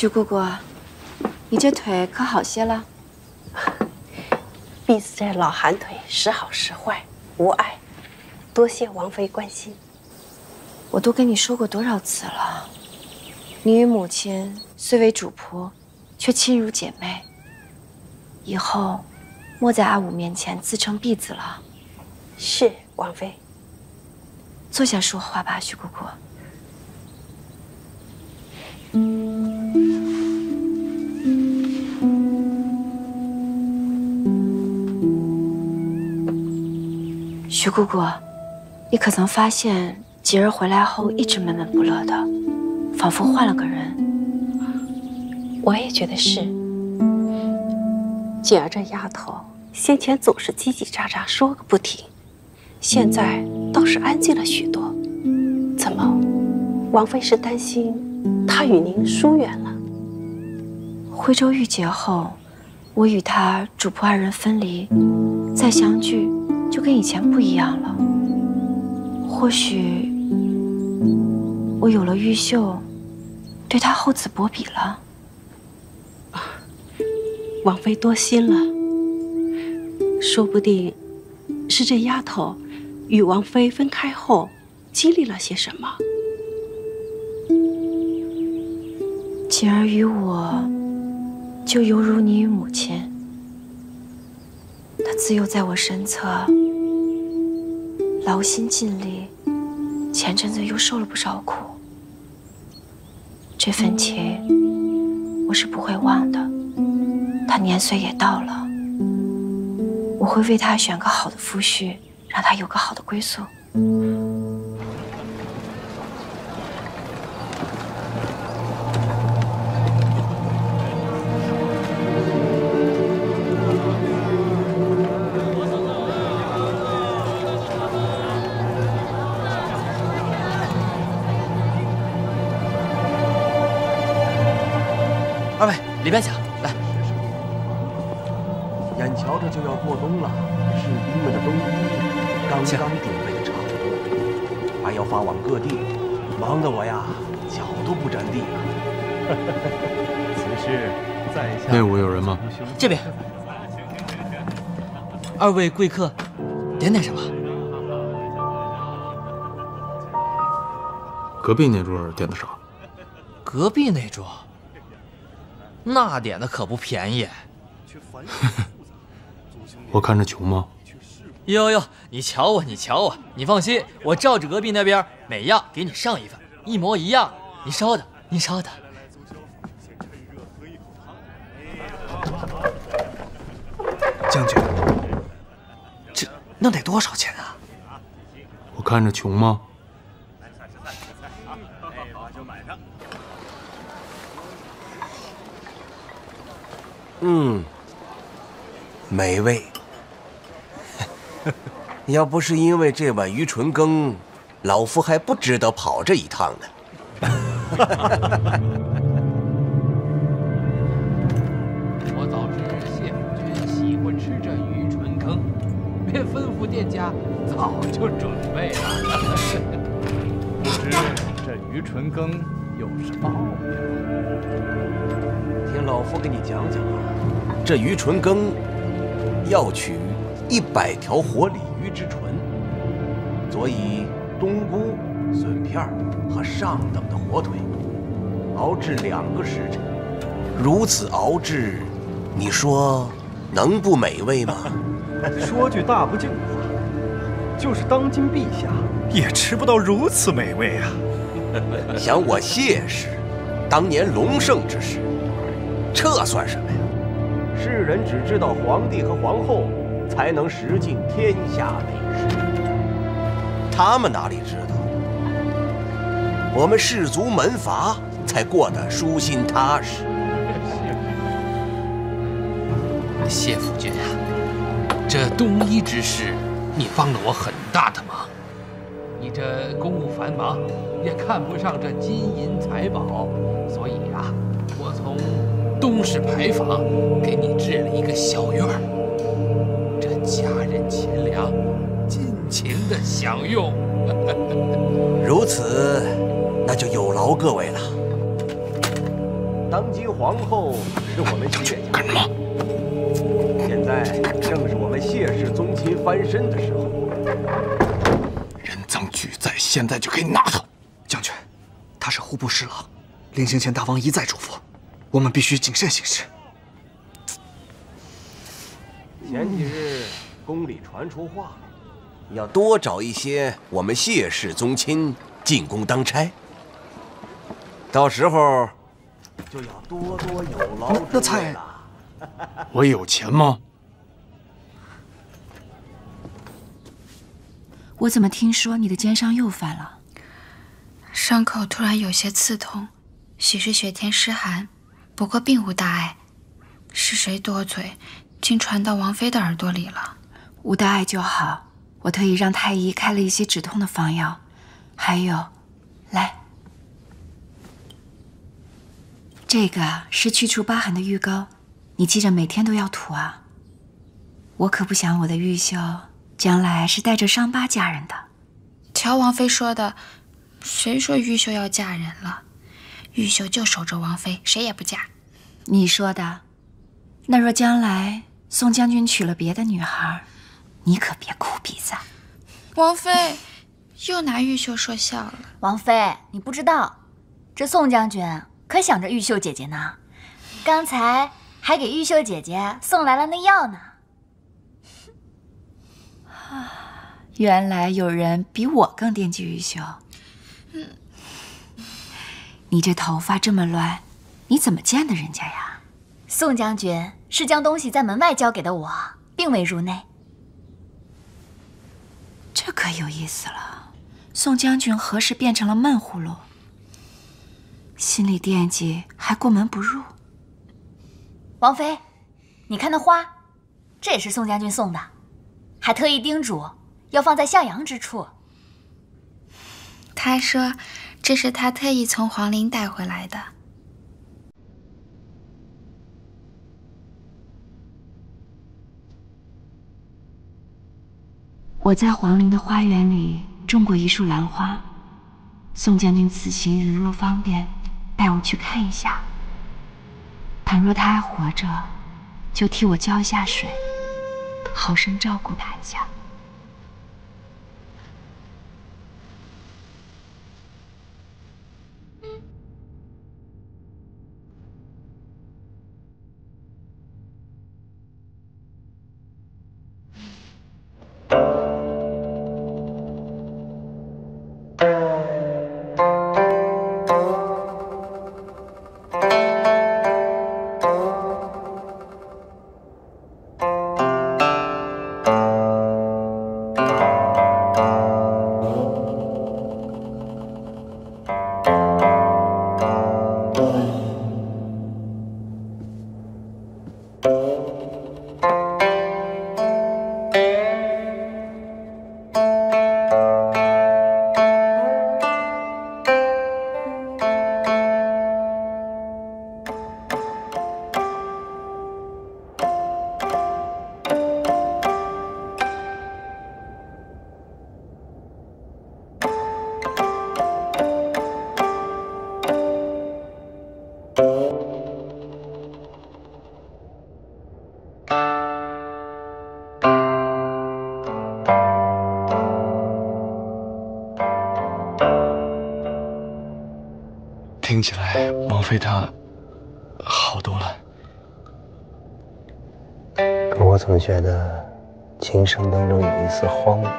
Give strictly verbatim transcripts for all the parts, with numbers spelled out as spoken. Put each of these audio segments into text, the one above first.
徐姑姑，你这腿可好些了？婢子这老寒腿时好时坏，无碍。多谢王妃关心。我都跟你说过多少次了，你与母亲虽为主仆，却亲如姐妹。以后莫在阿五面前自称婢子了。是，王妃。坐下说话吧，徐姑姑。 徐姑姑，你可曾发现吉儿回来后一直闷闷不乐的，仿佛换了个人？我也觉得是。吉儿这丫头，先前总是叽叽喳喳说个不停，现在倒是安静了许多。怎么，王妃是担心？ 他与您疏远了。徽州遇劫后，我与他主仆二人分离，再相聚就跟以前不一样了。或许我有了玉秀，对他厚此薄彼了。啊，王妃多心了。说不定是这丫头与王妃分开后经历了些什么。 锦儿与我，就犹如你与母亲。她自幼在我身侧，劳心尽力，前阵子又受了不少苦。这份情，我是不会忘的。她年岁也到了，我会为她选个好的夫婿，让她有个好的归宿。 里边请，来。眼瞧着就要过冬了，士兵们的冬衣刚刚准备差不多，还要发往各地，忙得我呀脚都不沾地了。此事在下队伍有人吗？这边。二位贵客，点点什么？隔壁那桌点的啥？隔壁那桌。 那点的可不便宜，我看着穷吗？哟哟，你瞧我，你瞧我，你放心，我照着隔壁那边每样给你上一份，一模一样。您稍等，您稍等。将军，这那得多少钱啊？我看着穷吗？ 嗯，美味。要不是因为这碗鱼唇羹，老夫还不值得跑这一趟呢。我早知谢府君喜欢吃这鱼唇羹，便吩咐店家早就准备了。不知这鱼唇羹有什么奥妙？ 听老夫给你讲讲啊，这鱼唇羹要取一百条活鲤鱼之唇，佐以冬菇、笋片和上等的火腿，熬制两个时辰。如此熬制，你说能不美味吗？说句大不敬的话，就是当今陛下也吃不到如此美味啊！想我谢氏，当年隆盛之时。 这算什么呀？世人只知道皇帝和皇后才能食尽天下美食，他们哪里知道？我们士族门阀才过得舒心踏实。谢府君啊，这冬衣之事，你帮了我很大的忙。你这公务繁忙，也看不上这金银财宝，所以啊，我从。 东市牌坊给你置了一个小院儿，这家人钱粮尽情的享用。如此，那就有劳各位了。当今皇后是我们谢家。干什么？现在正是我们谢氏宗亲翻身的时候。人赃俱在，现在就可以拿他。将军，他是户部侍郎，临行前大王一再嘱咐，我们必须谨慎行事。前几日宫里传出话，要多找一些我们谢氏宗亲进宫当差。 到时候就要多多有劳之恩了。我有钱吗？我怎么听说你的肩伤又犯了？伤口突然有些刺痛，许是雪天湿寒，不过并无大碍。是谁多嘴，竟传到王妃的耳朵里了？无大碍就好。我特意让太医开了一些止痛的方药，还有，来。 这个是去除疤痕的玉膏，你记着每天都要涂啊。我可不想我的玉秀将来是带着伤疤嫁人的。乔王妃说的，谁说玉秀要嫁人了？玉秀就守着王妃，谁也不嫁。你说的。那若将来宋将军娶了别的女孩，你可别哭鼻子。王妃又拿玉秀说笑了。王妃，你不知道，这宋将军。 可想着玉秀姐姐呢，刚才还给玉秀姐姐送来了那药呢。原来有人比我更惦记玉秀。嗯，你这头发这么乱，你怎么见的人家呀？宋将军是将东西在门外交给的我，并未入内。这可有意思了，宋将军何时变成了闷葫芦？ 心里惦记，还过门不入。王妃，你看那花，这也是宋将军送的，还特意叮嘱要放在向阳之处。他说，这是他特意从皇陵带回来的。我在皇陵的花园里种过一束兰花，宋将军此行人若方便。 带我去看一下。倘若他还活着，就替我浇一下水，好生照顾他一下。听起来，王妃她好多了。可我总觉得，琴声当中有一丝荒芜。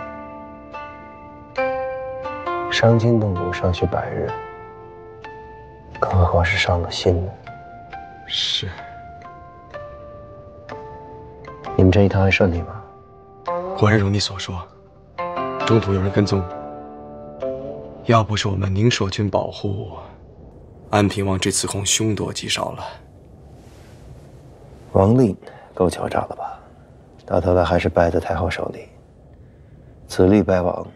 伤筋动骨，尚需百日，更何况是伤了心呢？是。你们这一趟还顺利吗？果然如你所说，中途有人跟踪。要不是我们宁朔军保护。 安平王这次空凶多吉少了。王令够狡诈了吧？到头来还是败在太后手里。子立败亡，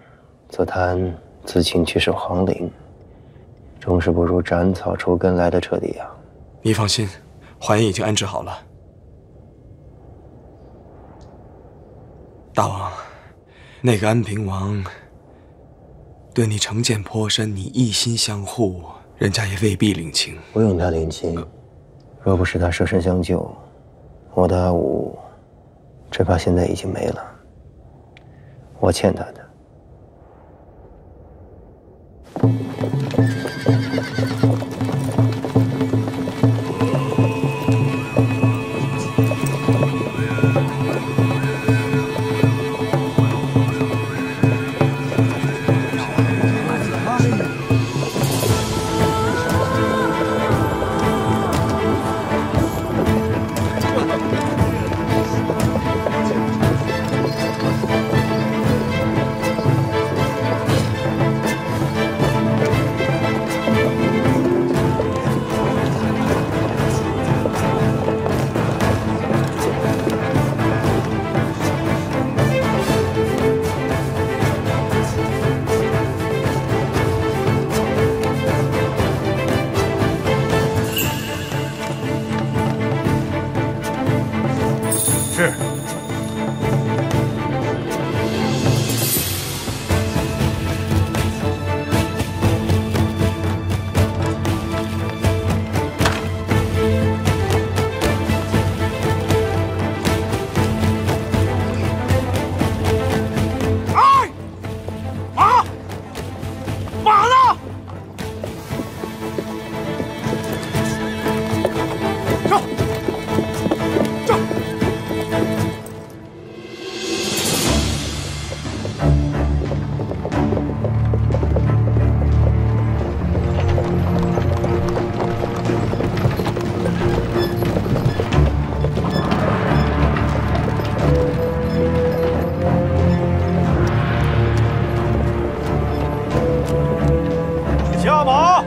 则贪自请去守皇陵，终是不如斩草除根来的彻底啊！你放心，华严已经安置好了。大王，那个安平王对你成见颇深，你一心相护。 人家也未必领情，不用他领情，若不是他舍身相救，我的阿武，只怕现在已经没了。我欠他的。 小王，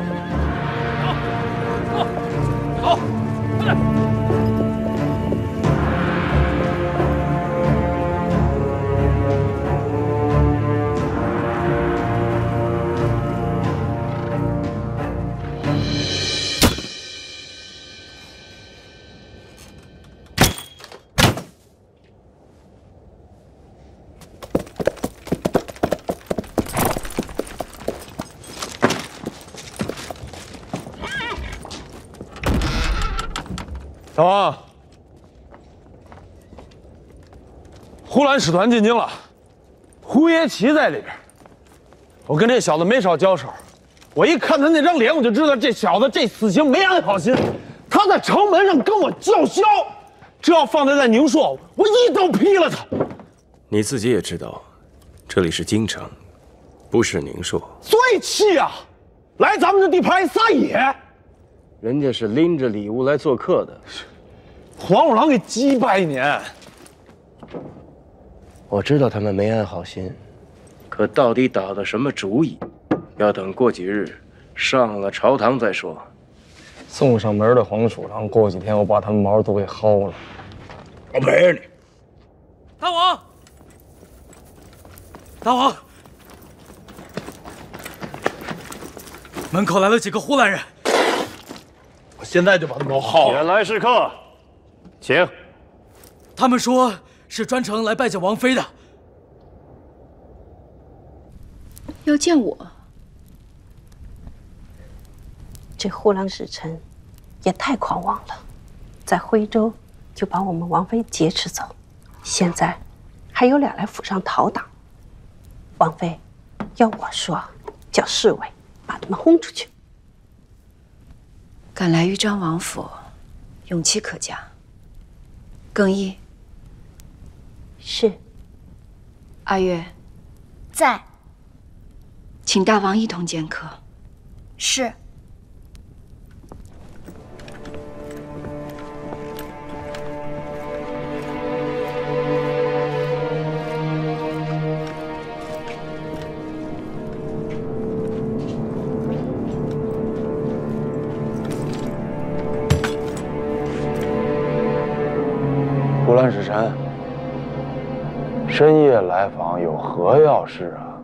呼兰使团进京了，胡耶齐在里边。我跟这小子没少交手，我一看他那张脸，我就知道这小子这死刑没安好心。他在城门上跟我叫嚣，这要放在在宁朔，我一刀劈了他。你自己也知道，这里是京城，不是宁朔。最气啊！来咱们这地盘撒野。 人家是拎着礼物来做客的，黄鼠狼给鸡拜年。我知道他们没安好心，可到底打的什么主意，要等过几日上了朝堂再说。送上门的黄鼠狼，过几天我把他们毛都给薅了，我陪着你。大王，大王，门口来了几个呼兰人。 现在就把他们都薅了。前来是客，请。他们说是专程来拜见王妃的，要见我。这呼兰使臣也太狂妄了，在徽州就把我们王妃劫持走，现在还有俩来府上讨党。王妃，要我说，叫侍卫把他们轰出去。 敢来豫章王府，勇气可嘉。更衣。是。阿月。在。请大王一同见客。是。呼兰使臣，深夜来访有何要事啊？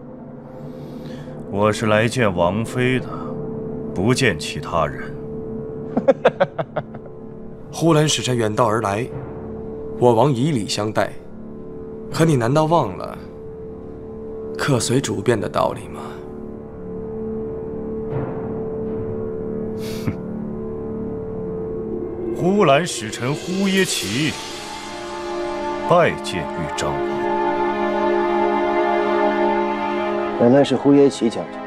我是来见王妃的，不见其他人。呼兰使臣远道而来，我王以礼相待，可你难道忘了“客随主便”的道理吗？呼兰使臣呼耶齐拜见豫章王。原来是呼耶齐将军，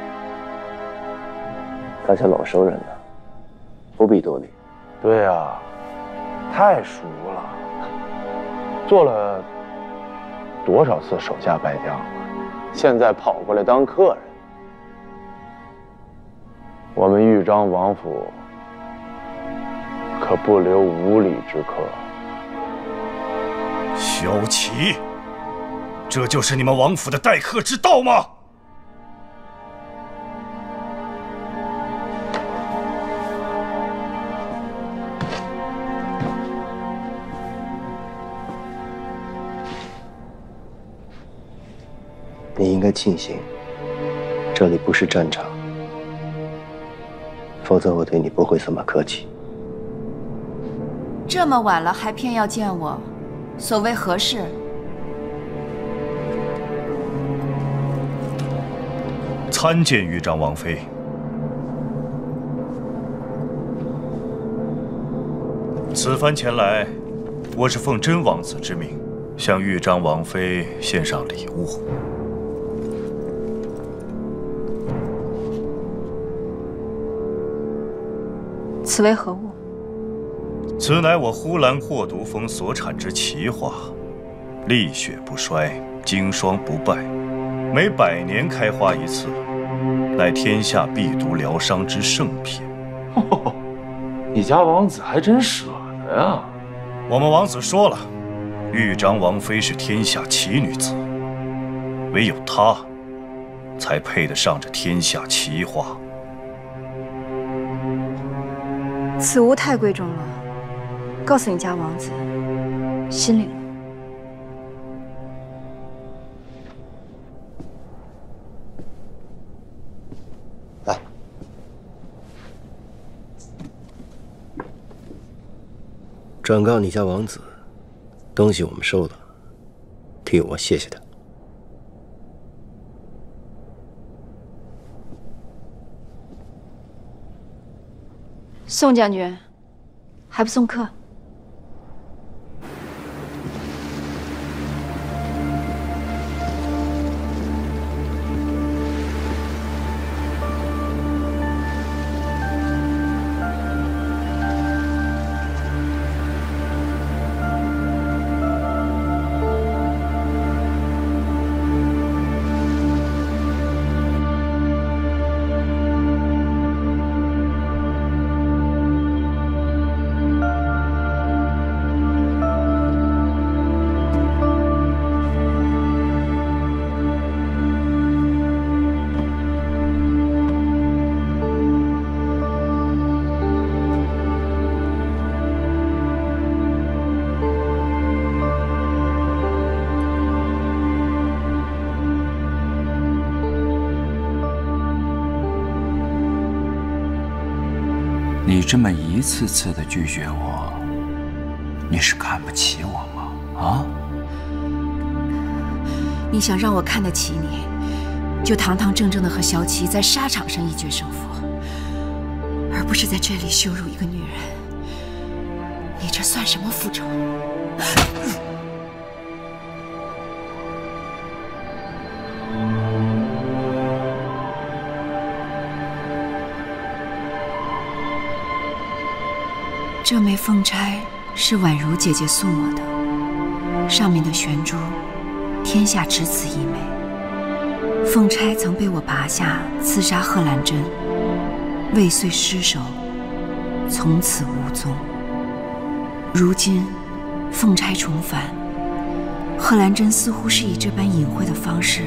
大家老熟人了，不必多礼。对呀、啊，太熟了，做了多少次手下败将，现在跑过来当客人。 我们豫章王府可不留无礼之客。萧齐，这就是你们王府的待客之道吗？你应该庆幸，这里不是战场。 否则我对你不会这么客气。这么晚了还偏要见我，所谓何事？参见豫章王妃。此番前来，我是奉真王子之命，向豫章王妃献上礼物。 此为何物？此乃我呼兰霍毒峰所产之奇花，历雪不衰，经霜不败，每百年开花一次，乃天下避毒疗伤之圣品。哦，你家王子还真舍得呀！我们王子说了，豫章王妃是天下奇女子，唯有她才配得上这天下奇花。 此物太贵重了，告诉你家王子，心领了。来，转告你家王子，东西我们收到了，替我谢谢他。 宋将军，还不送客？你这么一次次的拒绝我，你是看不起我吗？啊！你想让我看得起你，就堂堂正正的和萧齐在沙场上一决胜负，而不是在这里羞辱一个女人。你这算什么复仇？这枚凤钗是宛如姐姐送我的，上面的悬珠，天下只此一枚。凤钗曾被我拔下，刺杀贺兰真，未遂失手，从此无踪。如今凤钗重返，贺兰真似乎是以这般隐晦的方式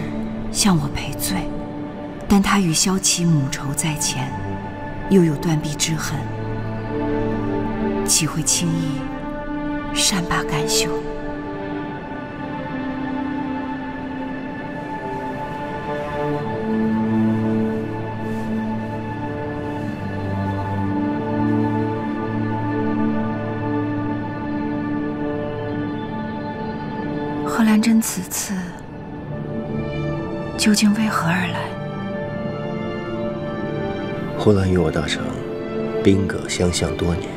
向我赔罪，但他与萧齐母仇在前，又有断臂之恨。 岂会轻易善罢甘休？贺兰真此次究竟为何而来？呼兰与我大成兵戈相向多年。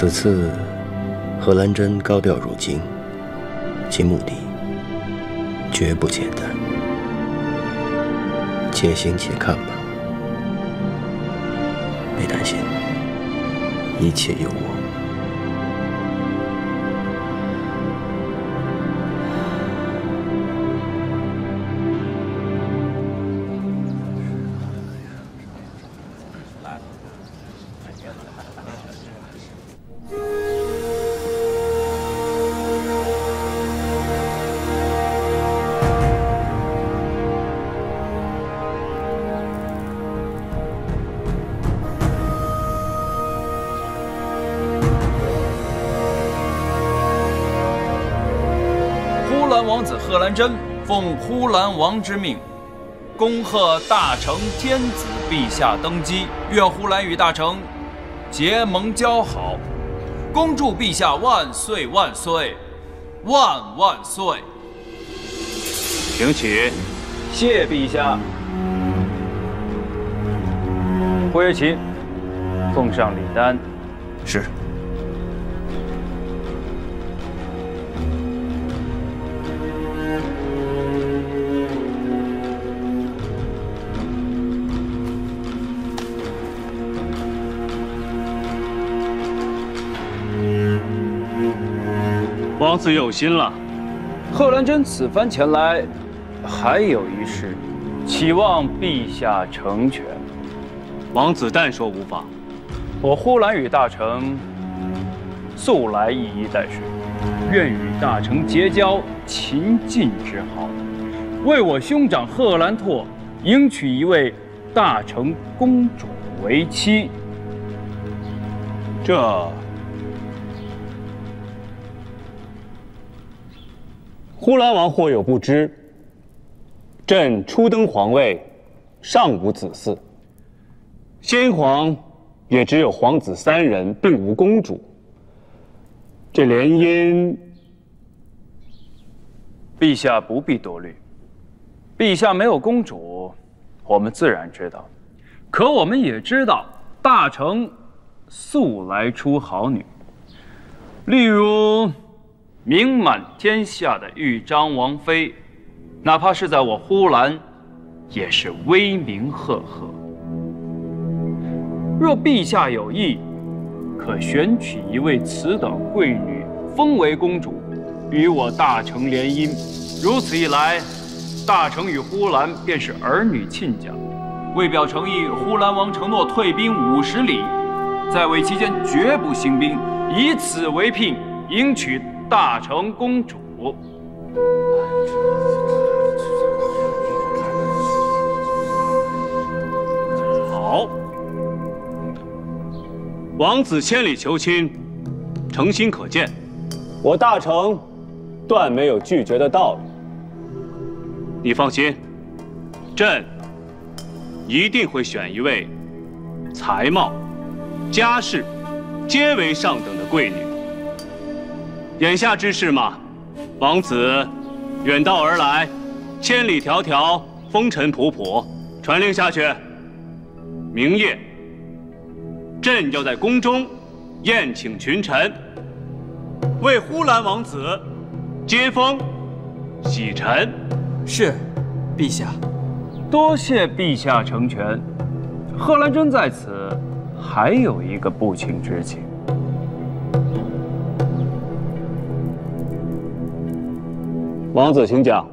此次，何兰珍高调入京，其目的绝不简单。且行且看吧，别担心，一切有我。 王子贺兰真奉呼兰王之命，恭贺大成天子陛下登基。愿呼兰与大成结盟交好，恭祝陛下万岁万岁万万岁！请起，谢陛下。霍月琪，奉上礼单。是。 王子有心了，贺兰真此番前来，还有一事，祈望陛下成全。王子但说无妨，我呼兰与大成素来一衣带水，愿与大成结交秦晋之好，为我兄长贺兰拓迎娶一位大成公主为妻。这。 呼兰王或有不知，朕初登皇位，尚无子嗣。先皇也只有皇子三人，并无公主。这联姻，陛下不必多虑。陛下没有公主，我们自然知道。可我们也知道，大成素来出好女，例如。 名满天下的豫章王妃，哪怕是在我呼兰，也是威名赫赫。若陛下有意，可选取一位此等贵女，封为公主，与我大成联姻。如此一来，大成与呼兰便是儿女亲家。为表诚意，呼兰王承诺退兵五十里，在位期间绝不兴兵，以此为聘，迎娶。 大成公主，好。王子千里求亲，诚心可见，我大成断没有拒绝的道理。你放心，朕一定会选一位才貌、家世皆为上等的贵女。 眼下之事嘛，王子远道而来，千里迢迢，风尘仆仆。传令下去，明夜，朕要在宫中宴请群臣，为呼兰王子接风洗尘。是，陛下。多谢陛下成全。贺兰真在此，还有一个不情之请。 王子，请讲。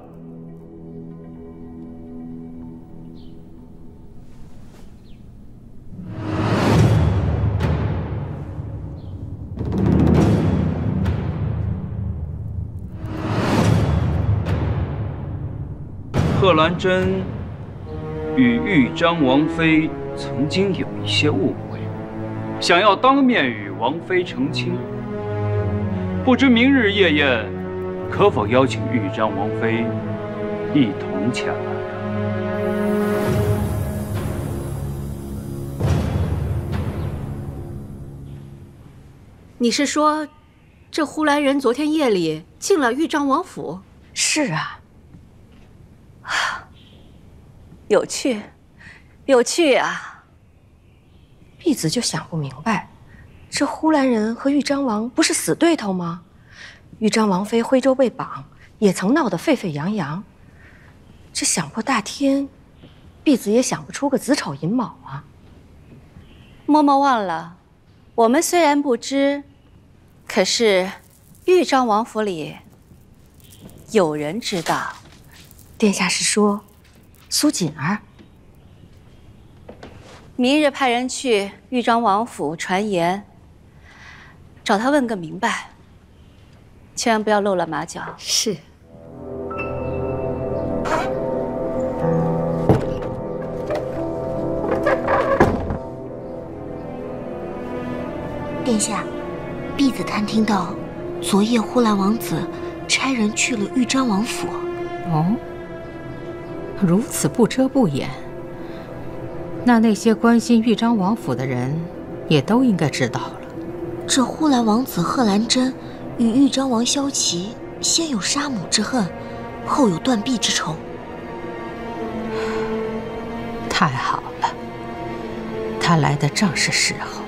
贺兰真与豫章王妃曾经有一些误会，想要当面与王妃澄清，不知明日夜宴。 可否邀请豫章王妃一同前来？你是说，这呼兰人昨天夜里进了豫章王府？是啊，啊，有趣，有趣啊！婢子就想不明白，这呼兰人和豫章王不是死对头吗？豫章王妃徽州被绑，也曾闹得沸沸扬扬。这想破大天，婢子也想不出个子丑寅卯啊。嬷嬷忘了，我们虽然不知，可是豫章王府里有人知道。殿下是说苏锦儿？ 明日派人去豫章王府传言，找他问个明白，千万不要露了马脚。是。殿下，婢子探听到，昨夜呼兰王子差人去了豫章王府。哦，如此不遮不掩。 那那些关心豫章王府的人，也都应该知道了。这呼兰王子贺兰真与豫章王萧齐，先有杀母之恨，后有断臂之仇。太好了，他来的正是时候。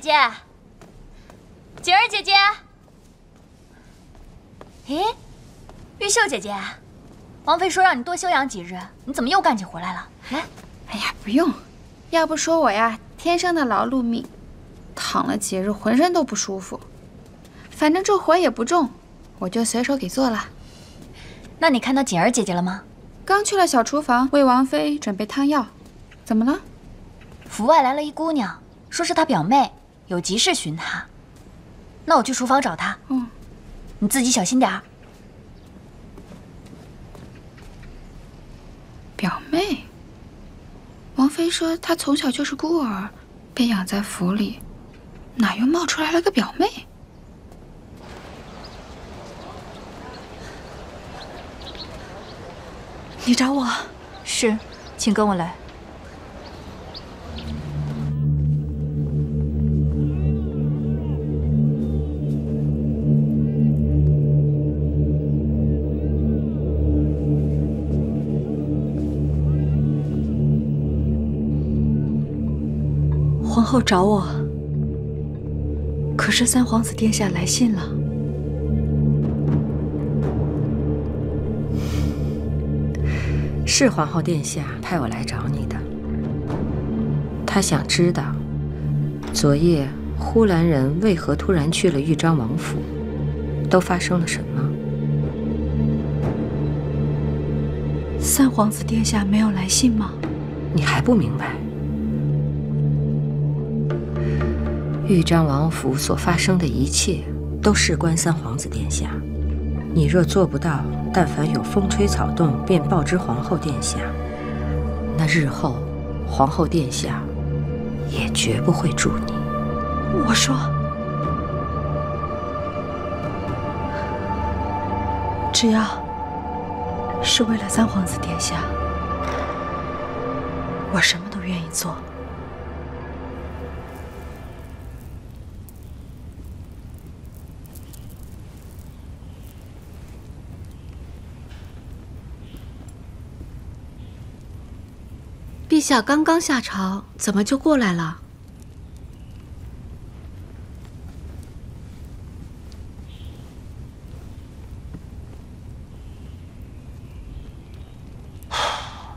姐，锦儿姐姐，咦，玉秀姐姐，王妃说让你多休养几日，你怎么又干起活来了？哎，哎呀，不用，要不说我呀，天生的劳碌命，躺了几日，浑身都不舒服。反正这活也不重，我就随手给做了。那你看到锦儿姐姐了吗？刚去了小厨房为王妃准备汤药。怎么了？府外来了一姑娘，说是她表妹。 有急事寻他，那我去厨房找他。嗯，你自己小心点儿。表妹，王妃说她从小就是孤儿，被养在府里，哪又冒出来了个表妹？你找我？是，请跟我来。 皇后找我，可是三皇子殿下来信了。是皇后殿下派我来找你的，她想知道昨夜呼兰人为何突然去了豫章王府，都发生了什么。三皇子殿下没有来信吗？你还不明白？ 豫章王府所发生的一切都事关三皇子殿下，你若做不到，但凡有风吹草动便报知皇后殿下，那日后皇后殿下也绝不会助你。我说，只要是为了三皇子殿下，我什么都愿意做。 陛下刚刚下朝，怎么就过来了？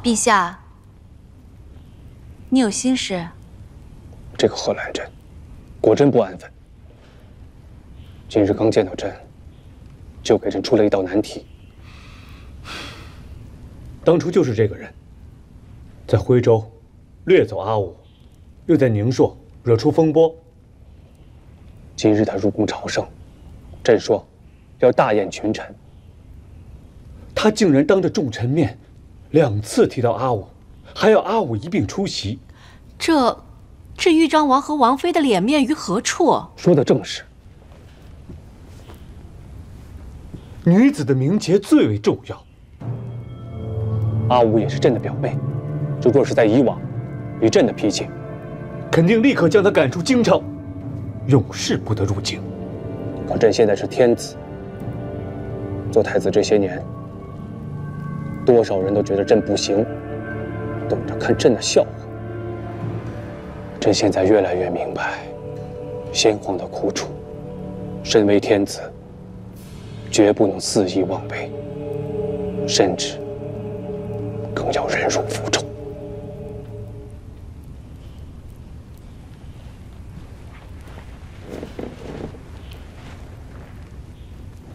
陛下，你有心事？这个贺兰真，果真不安分。今日刚见到朕，就给朕出了一道难题。当初就是这个人，在徽州掠走阿武，又在宁朔惹出风波。今日他入宫朝圣，朕说要大宴群臣。 他竟然当着众臣面两次提到阿武，还要阿武一并出席，这置豫章王和王妃的脸面于何处？说的正是。女子的名节最为重要。阿武也是朕的表妹，这若是在以往，以朕的脾气，肯定立刻将他赶出京城，永世不得入京。可朕现在是天子，做太子这些年。 多少人都觉得朕不行，等着看朕的笑话。朕现在越来越明白先皇的苦楚，身为天子，绝不能肆意妄为，甚至更要忍辱负重。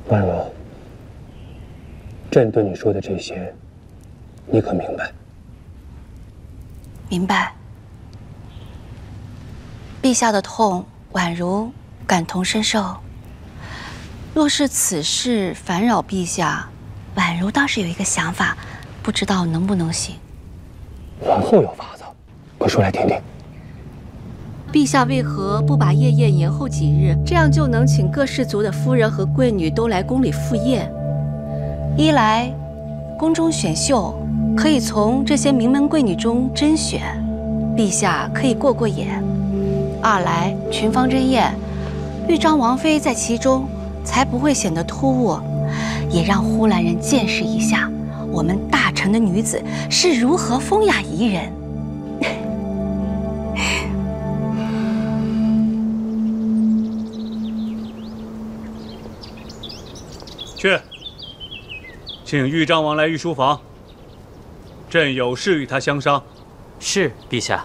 婉容。 朕对你说的这些，你可明白？明白。陛下的痛，宛如感同身受。若是此事烦扰陛下，宛如倒是有一个想法，不知道能不能行。皇后有法子，快说来听听。陛下为何不把夜宴延后几日？这样就能请各氏族的夫人和贵女都来宫里赴宴。 一来，宫中选秀可以从这些名门贵女中甄选，陛下可以过过眼；二来，群芳争艳，豫章王妃在其中，才不会显得突兀，也让呼兰人见识一下我们大臣的女子是如何风雅宜人。去。 请豫章王来御书房，朕有事与他相商。是，陛下。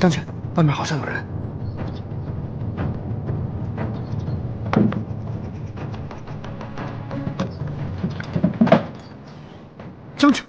张全，外面好像有人。张全，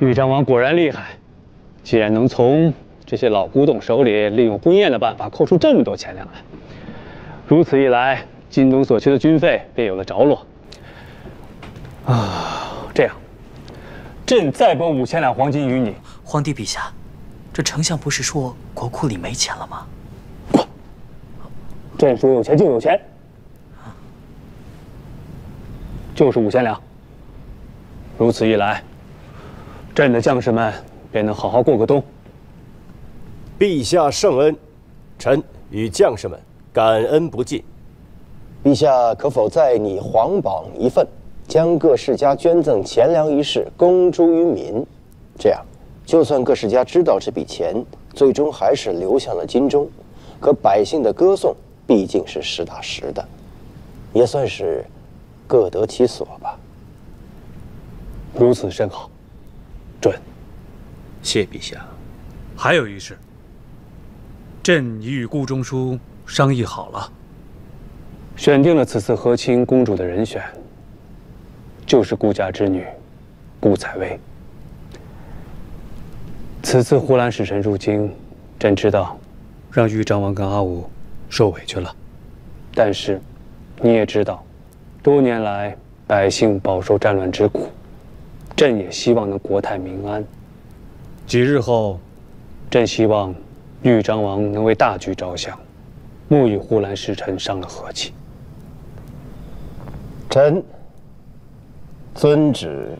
豫章王果然厉害，既然能从这些老古董手里利用婚宴的办法扣出这么多钱粮来，如此一来，京东所缺的军费便有了着落。啊，这样，朕再拨五千两黄金与你。皇帝陛下，这丞相不是说国库里没钱了吗？朕说有钱就有钱，就是五千两。如此一来，朕的将士们便能好好过个冬。陛下圣恩，臣与将士们感恩不尽。陛下可否再拟皇榜一份，将各世家捐赠钱粮一事公诸于民？这样，就算各世家知道这笔钱最终还是流向了金钟，可百姓的歌颂毕竟是实打实的，也算是各得其所吧。如此甚好，准。谢陛下。还有一事，朕已与顾中书商议好了，选定了此次和亲公主的人选，就是顾家之女顾采薇。此次呼兰使臣入京，朕知道让豫章王跟阿武受委屈了，但是你也知道，多年来百姓饱受战乱之苦，朕也希望能国泰民安。几日后，朕希望豫章王能为大局着想，莫与呼兰使臣伤了和气。臣遵旨。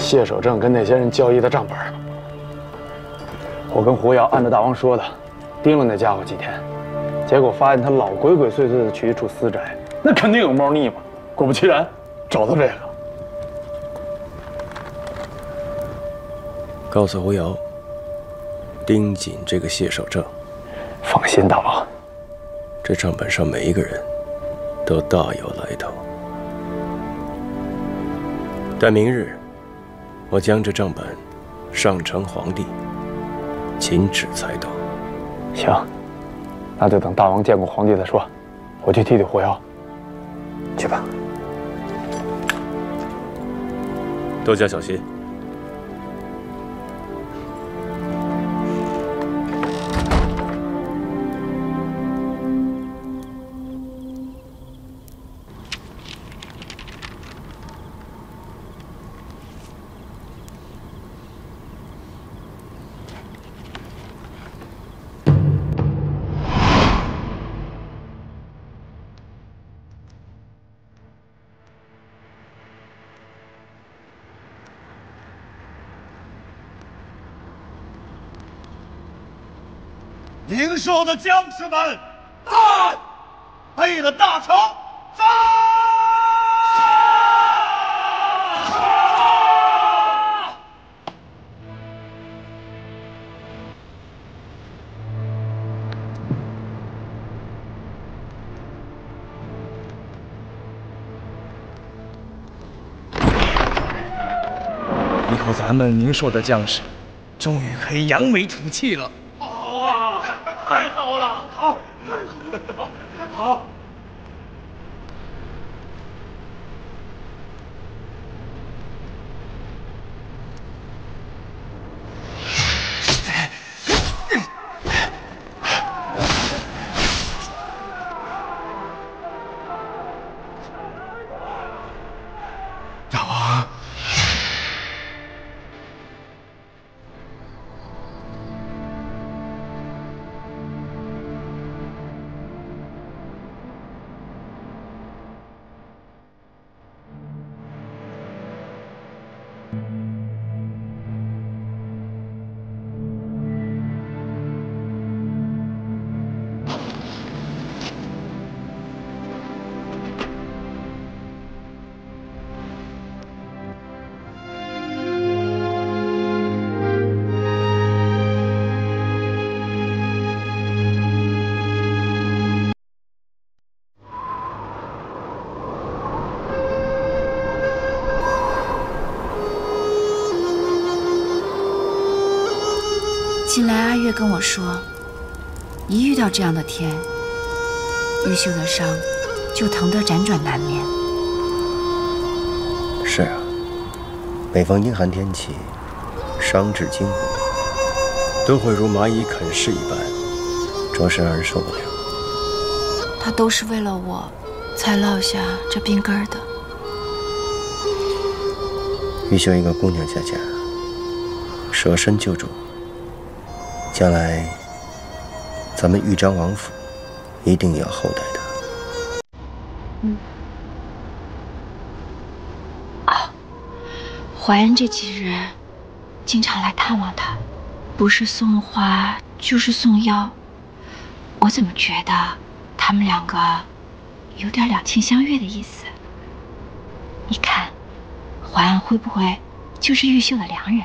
谢守正跟那些人交易的账本，我跟胡瑶按照大王说的盯了那家伙几天，结果发现他老鬼鬼祟祟的去一处私宅，那肯定有猫腻嘛。果不其然，找到这个。告诉胡瑶，盯紧这个谢守正。放心，大王，这账本上每一个人都大有来头。但明日， 我将这账本上呈皇帝，秦旨才到。行，那就等大王见过皇帝再说。我去替你护腰。去吧，多加小心。领受的将士们，赞！为了大成，赞！以后咱们宁朔的将士，终于可以扬眉吐气了。 太好了，好，好，好。大王，近来阿月跟我说，一遇到这样的天，玉秀的伤就疼得辗转难眠。是啊，北方阴寒天气，伤至筋骨，都会如蚂蚁啃噬一般，着实让人受不了。他都是为了我，才落下这病根的。欲求一个姑娘下嫁，舍身救主，将来咱们豫章王府一定要厚待她。嗯。 怀恩这几日经常来探望他，不是送花就是送药。我怎么觉得他们两个有点两情相悦的意思？你看，怀恩会不会就是玉秀的良人？